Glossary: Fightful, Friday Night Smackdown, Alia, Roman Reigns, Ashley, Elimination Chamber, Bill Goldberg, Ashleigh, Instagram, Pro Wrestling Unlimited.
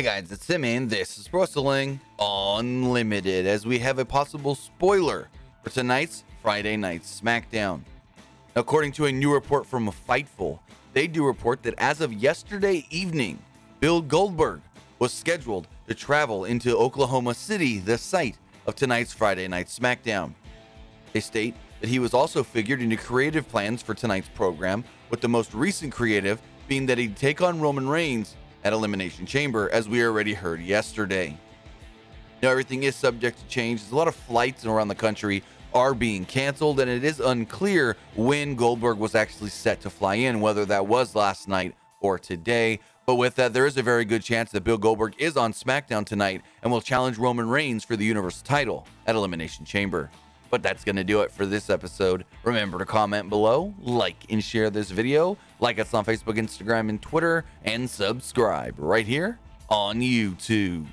Hey guys, it's Simon. This is Wrestling Unlimited, as we have a possible spoiler for tonight's Friday Night Smackdown. According to a new report from Fightful, they do report that as of yesterday evening, Bill Goldberg was scheduled to travel into Oklahoma City, the site of tonight's Friday Night Smackdown. They state that he was also figured into creative plans for tonight's program, with the most recent creative being that he'd take on Roman Reigns at Elimination Chamber, as we already heard yesterday. Now, everything is subject to change. There's a lot of flights around the country are being canceled, and it is unclear when Goldberg was actually set to fly in, whether that was last night or today. But with that, there is a very good chance that Bill Goldberg is on SmackDown tonight and will challenge Roman Reigns for the Universal title at Elimination Chamber. But that's going to do it for this episode. Remember to comment below, like and share this video, like us on Facebook, Instagram, and Twitter, and subscribe right here on YouTube.